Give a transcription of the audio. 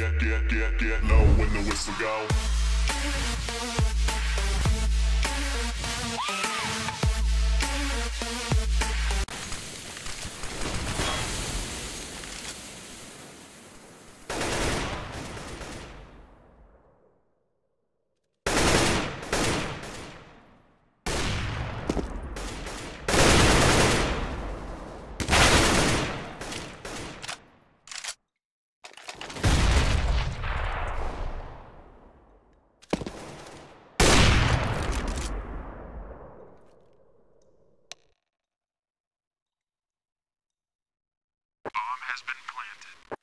get low when the whistle go. Has been planted.